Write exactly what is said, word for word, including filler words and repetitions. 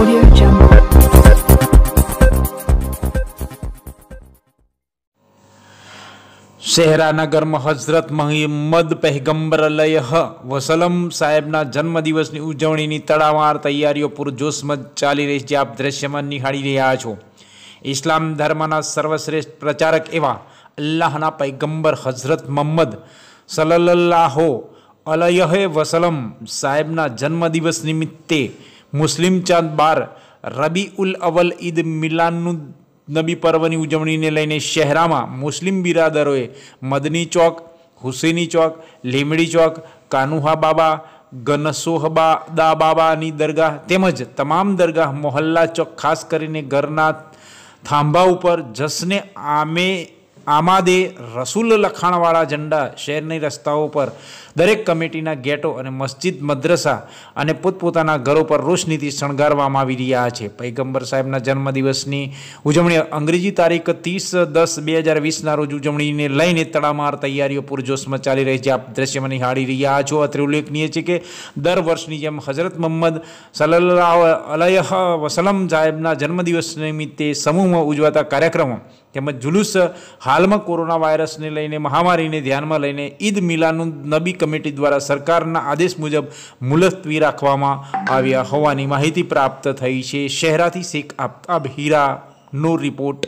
Audio Jungle. Shehera નગરમાં હઝરત મુહમ્મદ પૈગંબર અલયહ વસલમ સાહેબના જન્મદિવસની ઉજવણીની તડામાર તૈયારીઓ પૂરજોશમાં ચાલી રહી છે. આપ દ્રશ્યમાં નિહાળી રહ્યા છો. ઇસ્લામ ધર્મના સર્વશ્રેષ્ઠ પ્રચારક એવા અલ્લાહના પૈગંબર હઝરત મુહમ્મદ સલ્લલ્લાહુ અલયહ વસલમ સાહેબના જન્મદિવસ નિમિત્તે મુસ્લિમ ચાંદ બાર રબીઉલ અવલ ઈદ મિલાદુન નબી પર્વની ઉજવણીને લઈને શહેરામાં મુસ્લિમ બિરાદરોએ મદની ચોક, હુસેની ચોક, લીમડી ચોક, કાનુહા બાબા, ગનસોહબાદા બાબાની દરગાહ તેમજ તમામ દરગાહ મોહલ્લા ચોક ખાસ કરીને ઘરના થાંભા ઉપર જશ્ને આમે આમાદે રસૂલ લખાણવાળા ઝંડા શહેરની રસ્તાઓ પર, દરેક કમિટીના ગેટો અને મસ્જિદ, મદ્રસા અને પોતપોતાના ઘરો પર રોશનીથી શણગારવામાં આવી રહ્યા છે. પૈગંબર સાહેબના જન્મદિવસની ઉજવણી અંગ્રેજી તારીખ ત્રીસ દસ બે હજાર વીસના રોજ ઉજવણીને લઈને તડામાર તૈયારીઓ પૂરજોશમાં ચાલી રહી છે. આપ દ્રશ્યમાં નિહાળી રહ્યા છો. અત્રે ઉલ્લેખનીય છે કે દર વર્ષની જેમ હઝરત મુહમ્મદ સલ્લલ્લાહુ અલયહ વસલમ સાહેબના જન્મદિવસ નિમિત્તે સમૂહમાં ઉજવાતા કાર્યક્રમો તેમજ જુલુસ હાલમાં કોરોના વાયરસને લઈને, મહામારીને ધ્યાનમાં લઈને ઈદ મિલાદુન નબી કમિટી દ્વારા સરકારના આદેશ મુજબ મુલતવી રાખવામાં આવ્યા હોવાની માહિતી પ્રાપ્ત થઈ છે. શહેરાથી શેખ આફતાબ હીરાનો રિપોર્ટ.